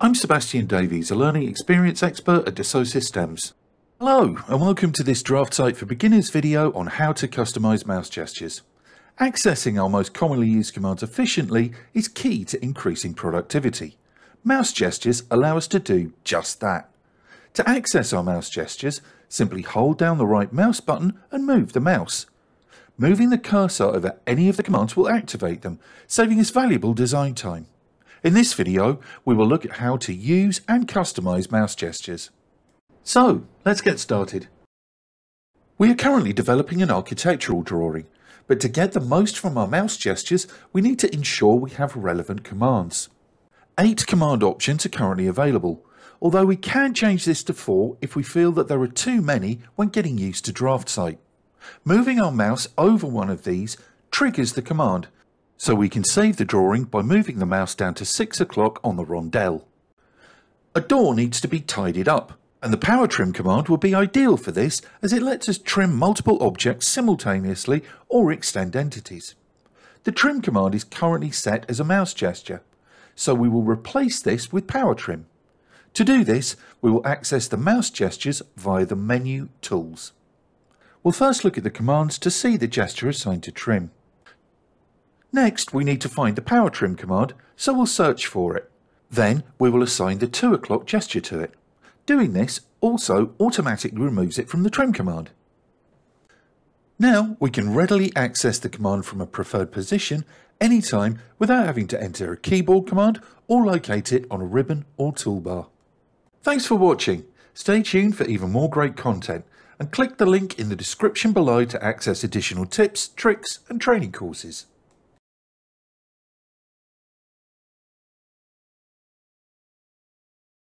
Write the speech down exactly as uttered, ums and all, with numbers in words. I'm Sebastian Davies, a learning experience expert at Dassault Systems. Hello and welcome to this DraftSight for Beginners video on how to customize mouse gestures. Accessing our most commonly used commands efficiently is key to increasing productivity. Mouse gestures allow us to do just that. To access our mouse gestures, simply hold down the right mouse button and move the mouse. Moving the cursor over any of the commands will activate them, saving us valuable design time. In this video, we will look at how to use and customize mouse gestures. So, let's get started. We are currently developing an architectural drawing, but to get the most from our mouse gestures, we need to ensure we have relevant commands. Eight command options are currently available, although we can change this to four if we feel that there are too many when getting used to DraftSight. Moving our mouse over one of these triggers the command, so we can save the drawing by moving the mouse down to six o'clock on the rondelle. A door needs to be tidied up, and the power trim command will be ideal for this as it lets us trim multiple objects simultaneously or extend entities. The trim command is currently set as a mouse gesture, so we will replace this with power trim. To do this, we will access the mouse gestures via the menu tools. We'll first look at the commands to see the gesture assigned to trim. Next, we need to find the power trim command, so we'll search for it. Then we will assign the two o'clock gesture to it. Doing this also automatically removes it from the trim command. Now we can readily access the command from a preferred position anytime without having to enter a keyboard command or locate it on a ribbon or toolbar. Thanks for watching. Stay tuned for even more great content and click the link in the description below to access additional tips, tricks and training courses.